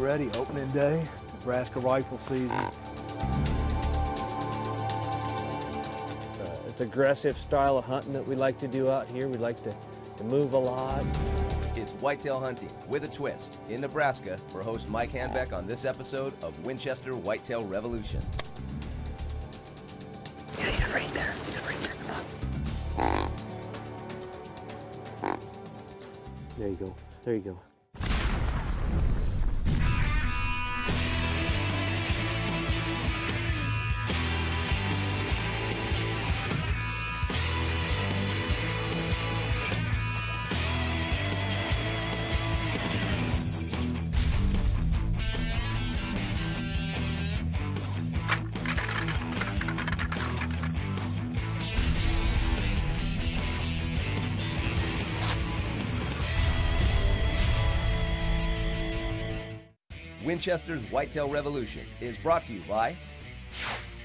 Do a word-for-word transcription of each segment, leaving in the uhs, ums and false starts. getting ready, opening day, Nebraska rifle season. Uh, it's aggressive style of hunting that we like to do out here. We like to, to move a lot. It's whitetail hunting with a twist in Nebraska for host Mike Hanback on this episode of Winchester Whitetail Revolution. Yeah, you're right there. You're right there. Come on. There you go. There you go. Winchester's Whitetail Revolution is brought to you by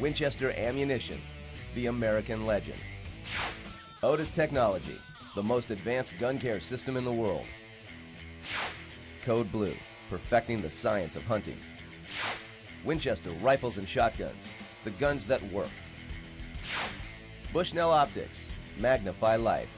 Winchester Ammunition, the American legend. Otis Technology, the most advanced gun care system in the world. Code Blue, perfecting the science of hunting. Winchester Rifles and Shotguns, the guns that work. Bushnell Optics, magnify life.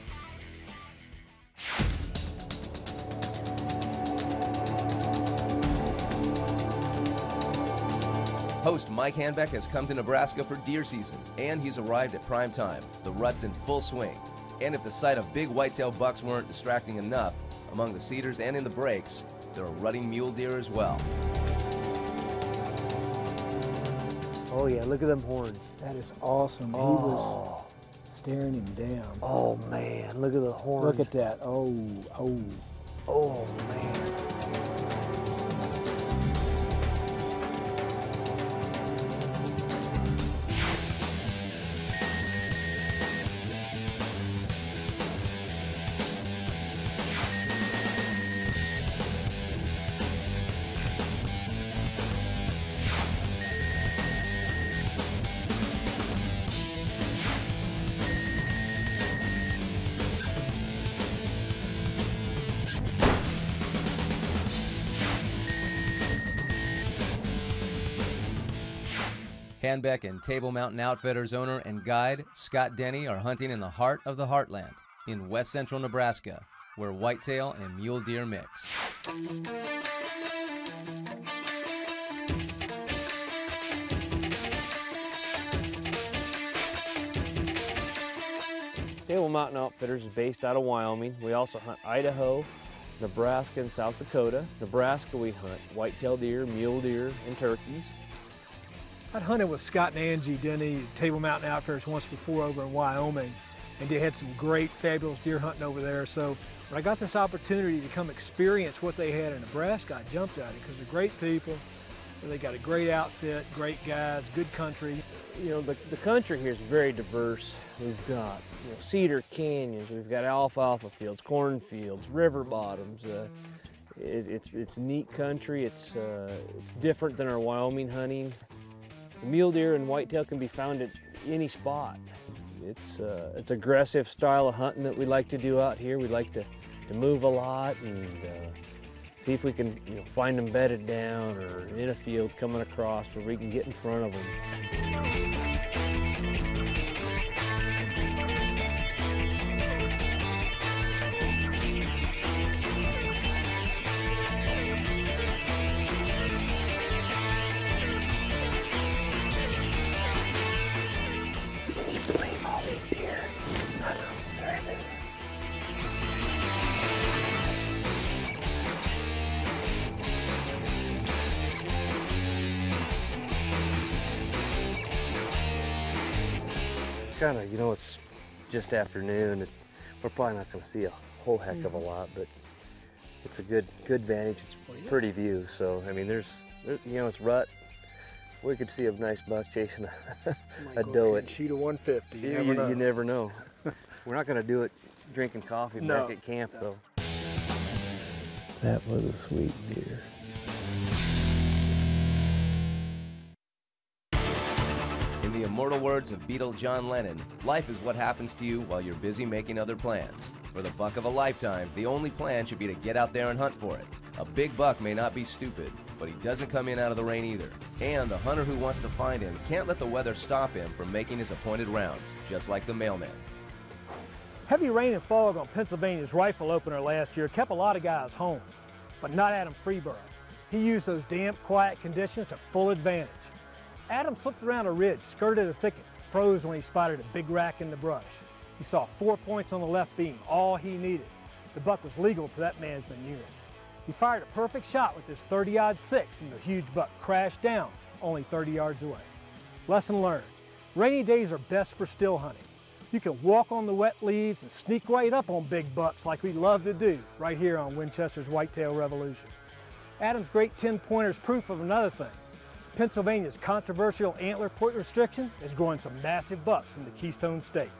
Host Mike Hanback has come to Nebraska for deer season, and he's arrived at prime time. The rut's in full swing, and if the sight of big whitetail bucks weren't distracting enough, among the cedars and in the breaks, there are rutting mule deer as well. Oh yeah, look at them horns. That is awesome. Oh. He was staring him down. Oh man, look at the horns. Look at that. Oh, oh, oh man. Hanback and Table Mountain Outfitters owner and guide Scott Denny are hunting in the heart of the heartland in west central Nebraska, where whitetail and mule deer mix. Table Mountain Outfitters is based out of Wyoming. We also hunt Idaho, Nebraska, and South Dakota. Nebraska, we hunt whitetail deer, mule deer, and turkeys. I'd hunted with Scott and Angie Denny at Table Mountain Outfitters once before over in Wyoming, and they had some great, fabulous deer hunting over there. So when I got this opportunity to come experience what they had in Nebraska, I jumped at it because they're great people. They got a great outfit, great guys, good country. You know, the, the country here is very diverse. We've got you know, cedar canyons, we've got alfalfa fields, cornfields, river bottoms. Uh, it, it's it's neat country. It's uh, it's different than our Wyoming hunting. The mule deer and whitetail can be found at any spot. It's uh, it's aggressive style of hunting that we like to do out here. We like to, to move a lot and uh, see if we can you know, find them bedded down or in a field coming across where we can get in front of them. Kind of, you know, it's just afternoon. It, we're probably not going to see a whole heck of a lot, but it's a good, good vantage. It's a pretty view. So, I mean, there's, there's, you know, it's rut. We could see a nice buck chasing a, a doe at shoot a one fifty. You, you, never, know. you never know. We're not going to do it drinking coffee no. back at camp, no. though. That was a sweet deer. In the immortal words of Beatle John Lennon, life is what happens to you while you're busy making other plans. For the buck of a lifetime, the only plan should be to get out there and hunt for it. A big buck may not be stupid, but he doesn't come in out of the rain either. And the hunter who wants to find him can't let the weather stop him from making his appointed rounds, just like the mailman. Heavy rain and fog on Pennsylvania's rifle opener last year kept a lot of guys home, but not Adam Freeborough. He used those damp, quiet conditions to full advantage. Adam slipped around a ridge, skirted a thicket, froze when he spotted a big rack in the brush. He saw four points on the left beam, all he needed. The buck was legal for that man's manure. He fired a perfect shot with his thirty odd six, and the huge buck crashed down, only thirty yards away. Lesson learned, rainy days are best for still hunting. You can walk on the wet leaves and sneak right up on big bucks like we love to do right here on Winchester's Whitetail Revolution. Adam's great ten pointer is proof of another thing. Pennsylvania's controversial antler point restriction is growing some massive bucks in the Keystone State.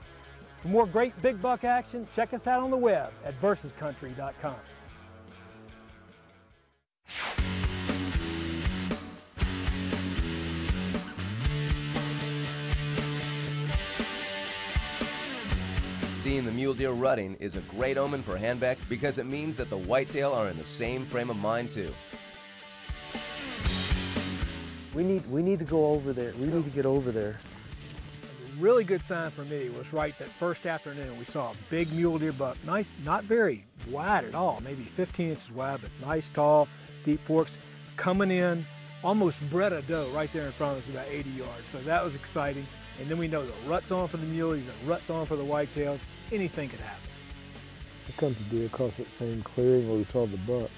For more great big buck action, check us out on the web at versus country dot com. Seeing the mule deer rutting is a great omen for Hanback because it means that the whitetail are in the same frame of mind too. We need, we need to go over there. We need to get over there. A really good sign for me was right that first afternoon. We saw a big mule deer buck, nice, not very wide at all, maybe fifteen inches wide, but nice, tall, deep forks, coming in, almost bred a doe right there in front of us, about eighty yards. So that was exciting. And then we know the rut's on for the muleys, the rut's on for the whitetails. Anything could happen. We come to deer across that same clearing where we saw the buck.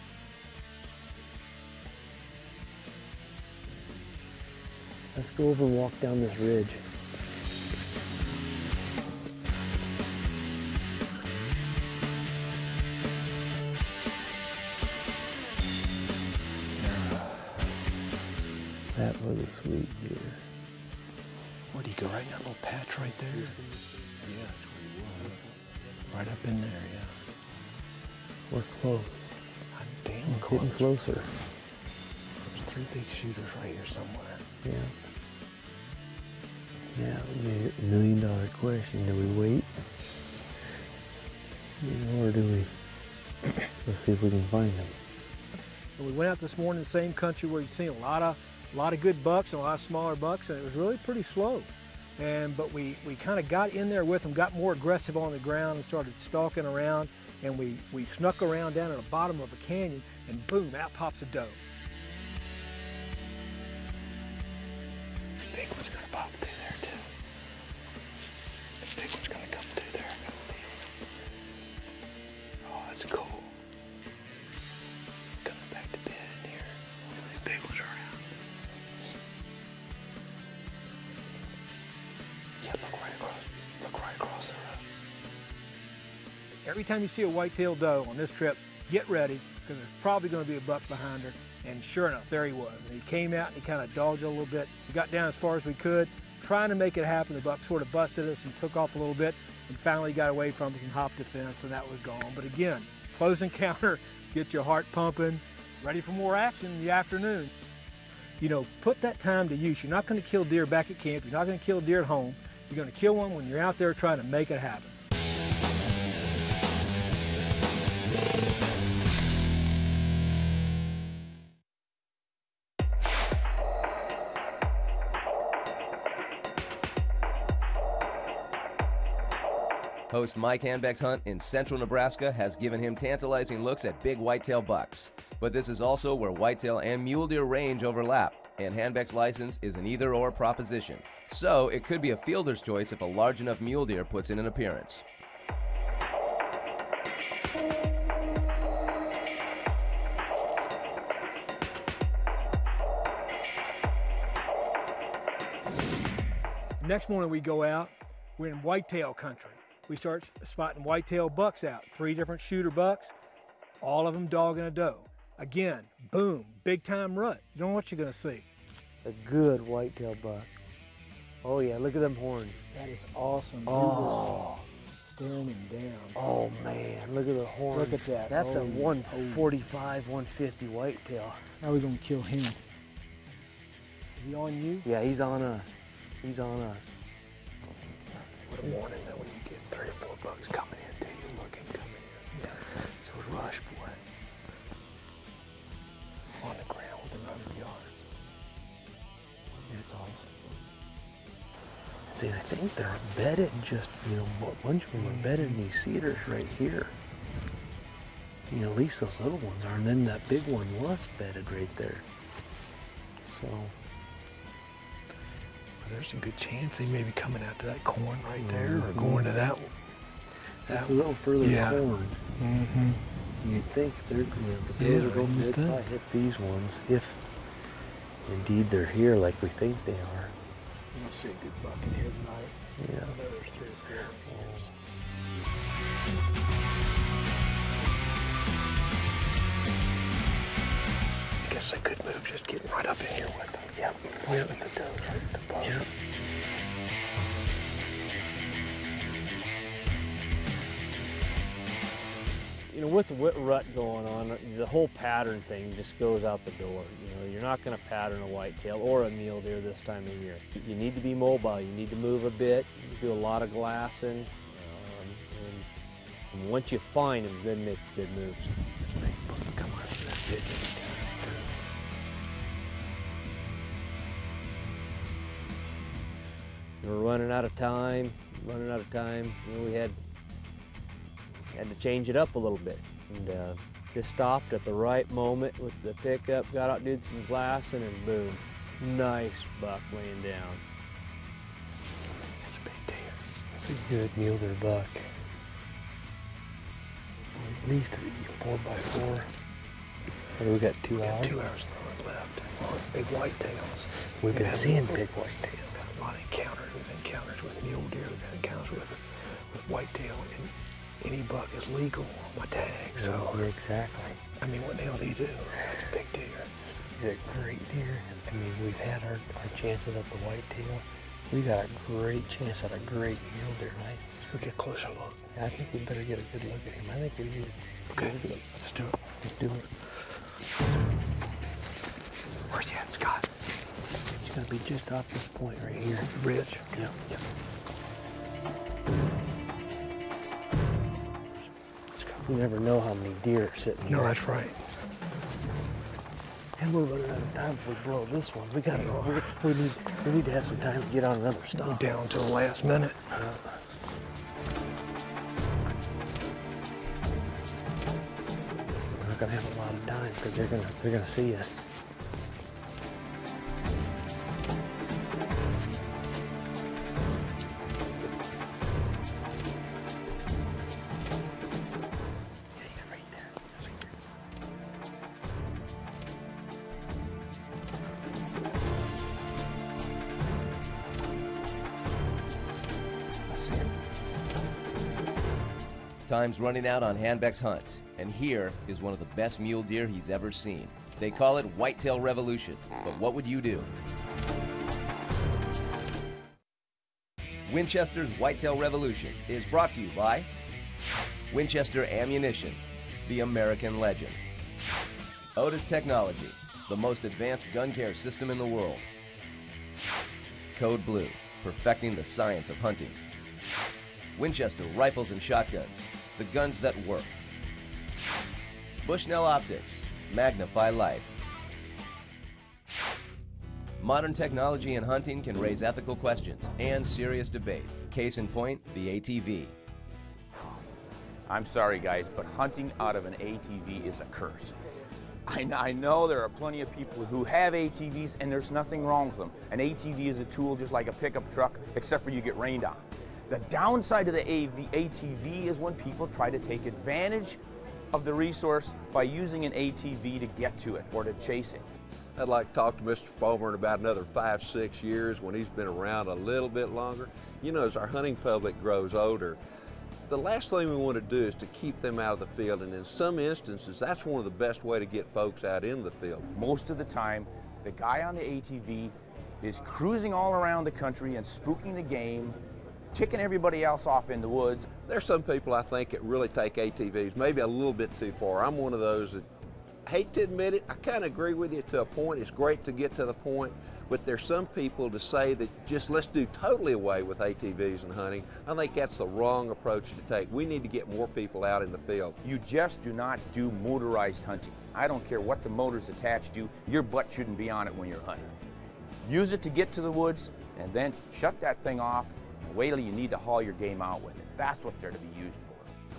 Let's go over and walk down this ridge. That was a sweet deer. Where'd he go? Right in that little patch right there? Yeah, that's where he was. Right up in there, yeah. We're close. I'm damn We're close. Getting closer. There's three big shooters right here somewhere. Yeah. Yeah, that would be a million dollar question. Do we wait? Or do we? Let's see if we can find them. We went out this morning in the same country where you've seen a lot of A lot of good bucks and a lot of smaller bucks, and it was really pretty slow. And but we, we kind of got in there with them, got more aggressive on the ground and started stalking around, and we, we snuck around down at the bottom of a canyon, and boom, out pops a doe. The big one's gonna pop through there too. The big one's gonna come through there. Oh, that's cool. Coming back to bed in here. These big ones are. Every time you see a whitetail doe on this trip, get ready, because there's probably going to be a buck behind her. And sure enough, there he was. And he came out and he kind of dogged a little bit. We got down as far as we could, trying to make it happen. The buck sort of busted us and took off a little bit, and finally got away from us and hopped the fence, and that was gone. But again, close encounter, get your heart pumping, ready for more action in the afternoon. You know, put that time to use. You're not going to kill deer back at camp. You're not going to kill deer at home. You're going to kill one when you're out there trying to make it happen. Host Mike Hanback's hunt in central Nebraska has given him tantalizing looks at big whitetail bucks. But this is also where whitetail and mule deer range overlap, and Hanback's license is an either-or proposition. So it could be a fielder's choice if a large enough mule deer puts in an appearance. Next morning we go out, we're in whitetail country. We start spotting whitetail bucks out, three different shooter bucks, all of them dogging a doe. Again, boom, big time rut. You don't know what you're gonna see. A good whitetail buck. Oh yeah, look at them horns. That is awesome. Oh. Staring him down. Oh man, look at the horns. Look at that. That's oh, a one forty-five, one fifty whitetail. Now we're gonna kill him. Is he on you? Yeah, he's on us. He's on us. What a morning that when you get three or four bucks coming in, dude, you look at coming in. Yeah. So rush, boy. that's awesome. See, I think they're bedded, just, you know, a bunch of them are bedded in these cedars right here. You know, at least those little ones are, and then that big one was bedded right there. So, well, there's a good chance they may be coming out to that corn right there, mm-hmm. or going to that one. That's that, a little further yeah. corn. Mm-hmm. You'd think they're, you know, the bows yeah, are going to probably hit these ones, if indeed they're here like we think they are. You'll see a good buck in here tonight. Yeah. Another three or four years. I guess a good move, just getting right up in here with them. Yep. Yep. With the doe, right at the bottom. Yep. You know, with the wet rut going on, the whole pattern thing just goes out the door. You know, you're not going to pattern a whitetail or a mule deer this time of year. You need to be mobile. You need to move a bit. You do a lot of glassing. Um, and once you find them, then make good moves. Come on, that's good. We're running out of time. Running out of time. You know, we had. Had to change it up a little bit, and uh, just stopped at the right moment with the pickup, got out, did some glassing, and boom, nice buck laying down. That's a big deer. That's a good mule deer buck. At least four by four. What do we got? Two we hours. Two hours left. Oh, big whitetails. We've been seeing big whitetails. We've had a lot of encounters. We've had encounters with mule deer. We've had encounters with with whitetail. And any buck is legal on my tag, so. Yeah, exactly. I mean, what the hell do you do? That's a big deer. He's a great deer. I mean, we've had our, our chances at the whitetail. We got a great chance at a great mule deer, right? Let's go get a closer look. I think we better get a good look at him. I think we need a good look. Okay, let's do it. Let's do it. Where's he at, Scott? He's gonna be just off this point right here. The bridge? Yeah. Yeah. You never know how many deer are sitting here. No, that's right. And we're running out of time if we blow this one. We gotta go. We need, we need to have some time to get on another stop. Down to the last minute. Uh, we're not gonna have a lot of time because they're gonna they're gonna see us. Time's running out on Hanback's hunt, and here is one of the best mule deer he's ever seen. They call it Whitetail Revolution, but what would you do? Winchester's Whitetail Revolution is brought to you by Winchester Ammunition, the American legend. Otis Technology, the most advanced gun care system in the world. Code Blue, perfecting the science of hunting. Winchester Rifles and Shotguns, the guns that work. Bushnell Optics, magnify life. Modern technology in hunting can raise ethical questions and serious debate. Case in point, the A T V. I'm sorry guys, but hunting out of an A T V is a curse. I, I know there are plenty of people who have A T Vs and there's nothing wrong with them. An A T V is a tool just like a pickup truck, except for you get rained on. The downside of the A T V is when people try to take advantage of the resource by using an A T V to get to it or to chase it. I'd like to talk to Mister Palmer in about another five, six years when he's been around a little bit longer. You know, as our hunting public grows older, the last thing we want to do is to keep them out of the field, and in some instances, that's one of the best way to get folks out into the field. Most of the time, the guy on the A T V is cruising all around the country and spooking the game, kicking everybody else off in the woods. There's some people I think that really take A T Vs maybe a little bit too far. I'm one of those that, hate to admit it, I kind of agree with you to a point. It's great to get to the point, but there's some people to say that just let's do totally away with A T Vs and hunting. I think that's the wrong approach to take. We need to get more people out in the field. You just do not do motorized hunting. I don't care what the motor's attached to, your butt shouldn't be on it when you're hunting. use it to get to the woods, and then shut that thing off and wait till you need to haul your game out with it. That's what they're to be used for.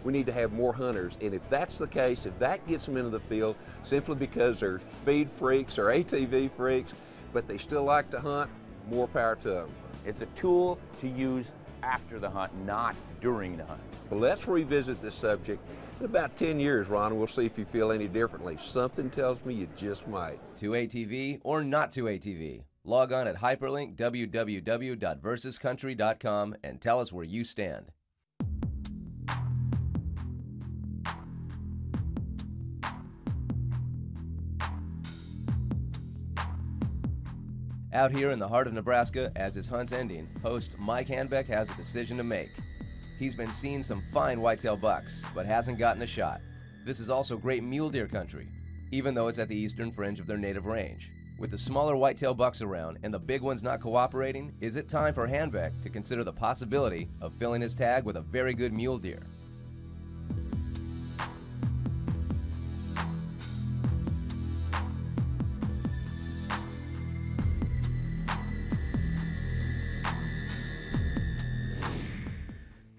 We need to have more hunters, and if that's the case, if that gets them into the field simply because they're speed freaks or A T V freaks, but they still like to hunt, more power to them. It's a tool to use after the hunt, not during the hunt. Well, let's revisit this subject in about ten years, Ron, and we'll see if you feel any differently. Something tells me you just might. To A T V or not to A T V, log on at hyperlink w w w dot versus country dot com and tell us where you stand. Out here in the heart of Nebraska, as his hunt's ending, host Mike Hanback has a decision to make. He's been seeing some fine whitetail bucks, but hasn't gotten a shot. This is also great mule deer country, even though it's at the eastern fringe of their native range. With the smaller whitetail bucks around and the big ones not cooperating, is it time for Hanback to consider the possibility of filling his tag with a very good mule deer?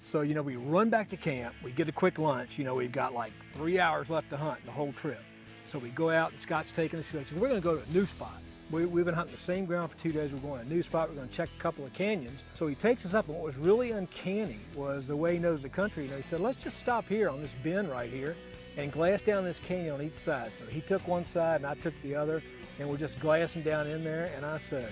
So, you know, we run back to camp, we get a quick lunch, you know, we've got like three hours left to hunt the whole trip. So we go out and Scott's taking us, and we're gonna go to a new spot. We, we've been hunting the same ground for two days, we're going to a new spot, we're gonna check a couple of canyons. So he takes us up, and what was really uncanny was the way he knows the country. You know, he said, let's just stop here on this bend right here and glass down this canyon on each side. So he took one side and I took the other, and we're just glassing down in there, and I said,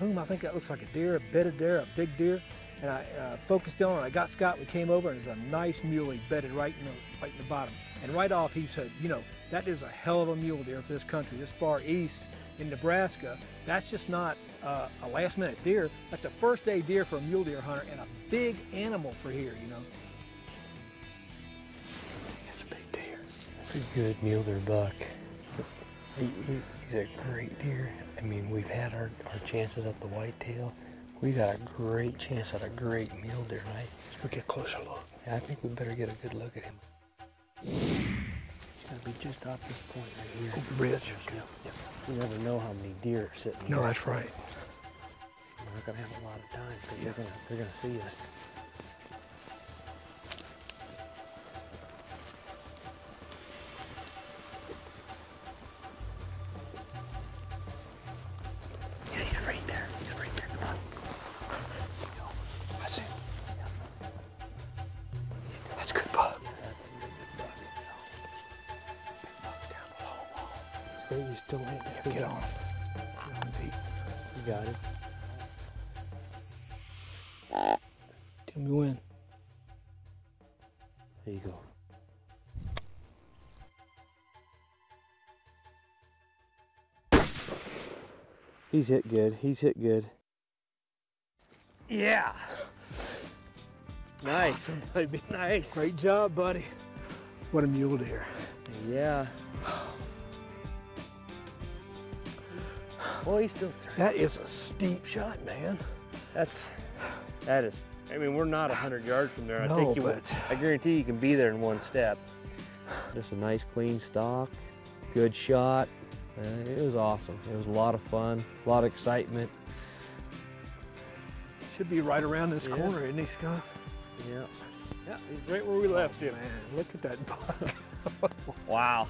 boom, I think that looks like a deer, a bedded deer, a big deer. And I uh, focused on it, I got Scott, we came over, and there's a nice muley bedded right in, the, right in the bottom. And right off he said, you know, that is a hell of a mule deer for this country, this far east in Nebraska. That's just not uh, a last minute deer, that's a first day deer for a mule deer hunter, and a big animal for here, you know. That's a big deer. That's a good mule deer buck. He, he, he's a great deer. I mean, we've had our, our chances at the whitetail. We got a great chance at a great mule deer, right? Let's get a closer look. Yeah, I think we better get a good look at him. He's gotta be just off this point right here. Oh, the ridge. Yeah. Yeah. You never know how many deer are sitting no, there. No, that's right. We're not gonna have a lot of time, because yeah. they're, gonna, they're gonna see us. He's hit good, he's hit good. Yeah. Nice. That'd be nice. Great job, buddy. What a mule deer. Yeah. Boy, he's still. That is a steep shot, man. That's, that is, I mean, we're not a hundred yards from there. No, I think you but... will, I guarantee you can be there in one step. Just a nice clean stalk, good shot. Uh, it was awesome. It was a lot of fun, a lot of excitement. Should be right around this yeah. corner, isn't he, Scott? Yeah. Yeah, he's right where we left him. Man, look at that buck. Wow.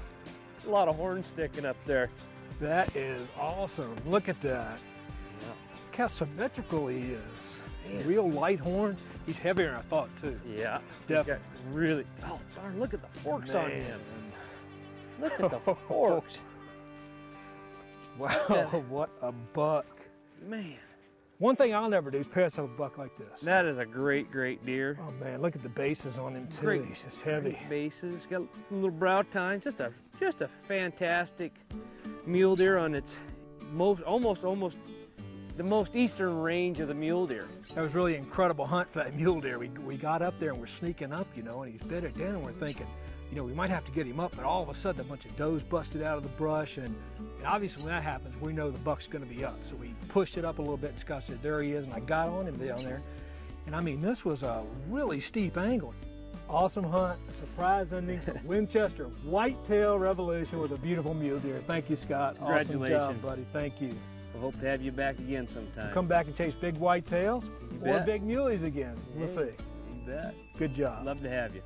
A lot of horn sticking up there. That is awesome. Look at that. Yeah. Look how symmetrical he is. Man. Real light horn. He's heavier than I thought, too. Yeah. Definitely. Really. Oh, darn, look at the forks Man. on him. Look at the forks. Wow, what a buck. Man. One thing I'll never do is pass up a buck like this. That is a great, great deer. Oh man, look at the bases on him too. Great, he's just heavy. Great bases, got little brow tines. Just a, just a fantastic mule deer on its most, almost, almost the most eastern range of the mule deer. That was really an incredible hunt for that mule deer. We, we got up there and we're sneaking up, you know, and he's bedded down and we're thinking, you know, we might have to get him up, but all of a sudden a bunch of does busted out of the brush, and, and obviously when that happens, we know the buck's gonna be up. So we pushed it up a little bit, and Scott said, there he is, and I got on him down there. And I mean, this was a really steep angle. Awesome hunt, surprise ending to Winchester Whitetail Revolution with a beautiful mule deer. Thank you, Scott. Congratulations. Awesome job, buddy, thank you. We'll hope to have you back again sometime. We'll come back and chase big whitetails or big muleys again. We'll see. You bet. Good job. Love to have you.